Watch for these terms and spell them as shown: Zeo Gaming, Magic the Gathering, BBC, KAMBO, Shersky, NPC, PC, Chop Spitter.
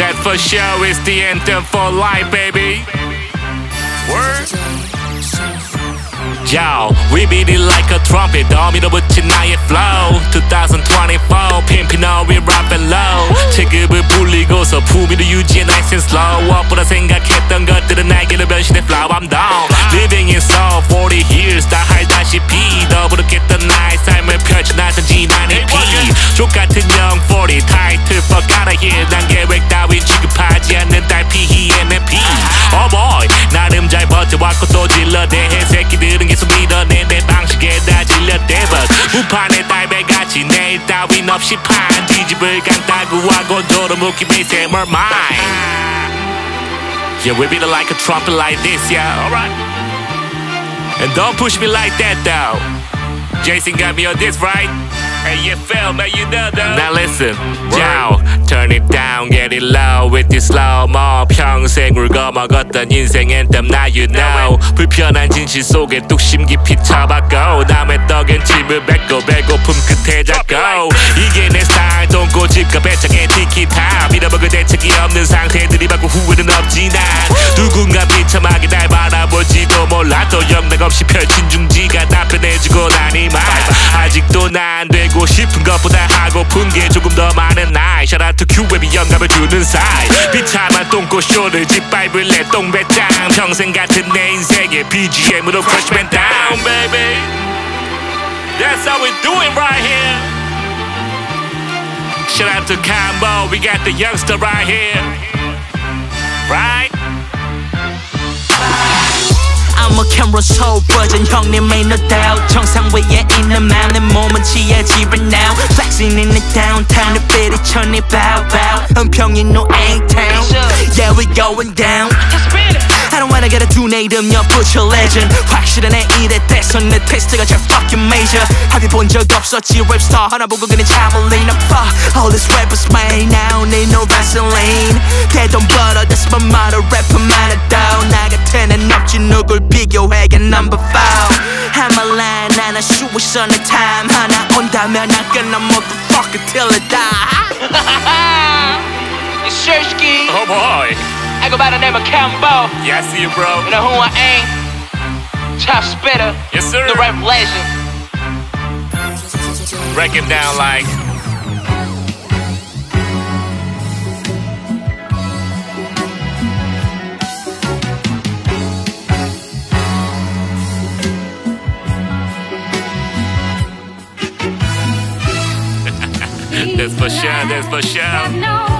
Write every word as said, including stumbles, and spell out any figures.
That for sure is the anthem for life, baby. Word? Yo, we beat it like a trumpet. 더 밀어붙인 나의 flow. 이천이십사 pimpin' all we rock and low. 체급을 불리고서 품위를 유지해 nice and slow. 무엇보다 생각했던 것들은 날개로 변신해 flow. I'm down. Living in soul forty years 다 알다시피 더부룩했던 나의 삶을 펼쳐놨던 지난 에이피. 족같은 영 사십 타이틀 fuck out of here. 난 계획 따윈 취급하지 않는 달피 이 엔 에프 피. Oh boy, 나름 잘 버텨왔고 또 질러대해 새끼들은 계속 밀어내 내 방식에 다 질렸대. But 무판에 달배같이 내일 따윈 없이 판 뒤집을 간다고 하고 도로 묶인 빛에 More mine. Yeah, we beat it like a trumpet like this, yeah, alright. And don't push me like that though. Jason got me on this, right? And you fell, man, you know though. Now listen, yo, turn it down, get it low with this slow-mo. 평생 울거먹었던 인생 앤땀 now you know. 불편한 진실 속에 뚝심 깊이 쳐박고 남의 떡엔 침을 뱉고 배고픔 끝에 잡고 이게 내 스타일 돈고 집값 배짱에 티키타 밀어먹을 대책이 없는 상태들이 받고 후회는 없지만 누군가 비참하게 날 바라보지도 몰라도 영락없이 펼친 중지가 다 편해지고 나니만 아직도 난 되고 싶은 것보다 하고픈 게 조금 더 많은 나이. Shout out to Q-웹이 영감을 주는 사이. 비참한 똥꼬쇼를 짓밟을래 똥배짱. 평생 같은 내 인생에 비지엠으로 crush man down baby. That's how we do it right here. Shout out to KAMBO, we got the youngster right here. Right? I'm a camera soul version, 형님 ain't no doubt. 정상 위에 있는 많은 몸은 지혜지만 now. Flexing in the downtown, the beat it turn it bow bow. 은평인 no ain't town, yeah we going down. I don't wanna get a donate, um, your butcher legend. 확실한 애 일에 대서 내 테스트가 제일 fucking major. 합의 본 적 없었지, 랩스타 하나 보고 그냥 참을리나 봐. All these rappers made now, need no Vaseline. They don't butter, that's my motto, rapper man, though. 나 같은 애 없지, 누굴 비교해, get number five. I'm a line, and I shoot with on the time. 하나 온다면 I'm gonna motherfucker till I die. It's Shersky. Oh boy. I go by the name of KAMBO. Yeah, I see you, bro. You know who I am? Chop Spitter. Yes, sir. The rap legend. Break it down like. That's for sure. That's for sure.